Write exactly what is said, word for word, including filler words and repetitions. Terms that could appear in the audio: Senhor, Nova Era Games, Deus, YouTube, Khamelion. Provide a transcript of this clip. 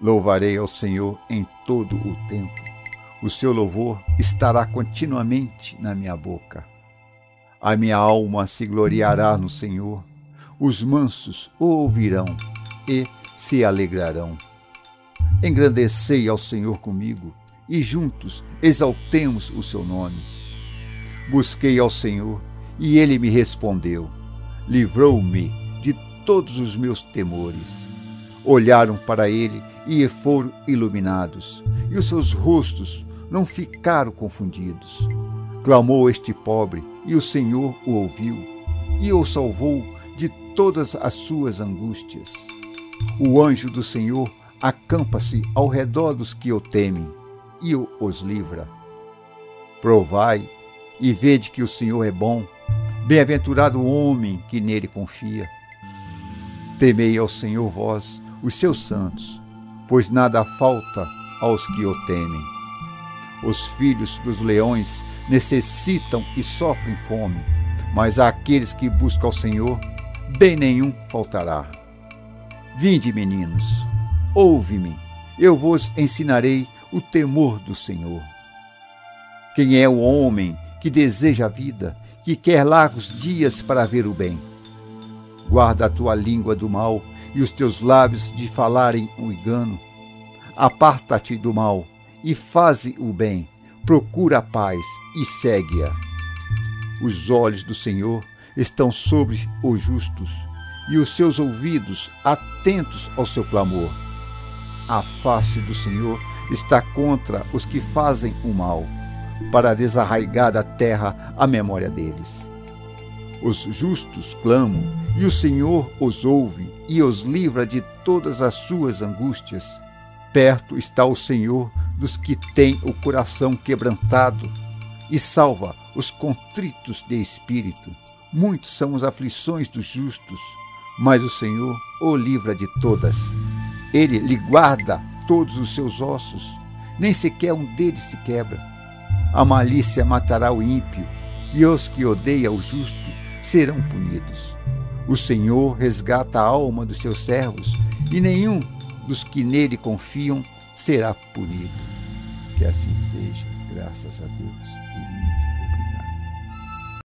Louvarei ao Senhor em todo o tempo. O seu louvor estará continuamente na minha boca. A minha alma se gloriará no Senhor. Os mansos o ouvirão e se alegrarão. Engrandecei ao Senhor comigo, e juntos exaltemos o seu nome. Busquei ao Senhor, e ele me respondeu. Livrou-me de todos os meus temores. Olharam para ele e foram iluminados, e os seus rostos não ficaram confundidos. Clamou este pobre, e o Senhor o ouviu, e o salvou de todas as suas angústias. O anjo do Senhor acampa-se ao redor dos que o temem, e os livra. Provai e vede que o Senhor é bom, bem-aventurado o homem que nele confia. Temei ao Senhor vós, os seus santos, pois nada falta aos que o temem. Os filhos dos leões necessitam e sofrem fome, mas àqueles que buscam ao Senhor, bem nenhum faltará. Vinde, meninos, ouve-me, eu vos ensinarei o temor do Senhor. Quem é o homem que deseja a vida, que quer largos dias para ver o bem? Guarda a tua língua do mal e os teus lábios de falarem o engano. Aparta-te do mal e faze o bem, procura a paz e segue-a. Os olhos do Senhor estão sobre os justos e os seus ouvidos atentos ao seu clamor. A face do Senhor está contra os que fazem o mal, para desarraigar da terra a memória deles. Os justos clamam, e o Senhor os ouve e os livra de todas as suas angústias. Perto está o Senhor dos que têm o coração quebrantado, e salva os contritos de espírito. Muitos são as aflições dos justos, mas o Senhor o livra de todas. Ele lhe guarda todos os seus ossos, nem sequer um deles se quebra. A malícia matará o ímpio, e os que odeiam o justo serão punidos. O Senhor resgata a alma dos seus servos, e nenhum dos que nele confiam será punido. Que assim seja, graças a Deus.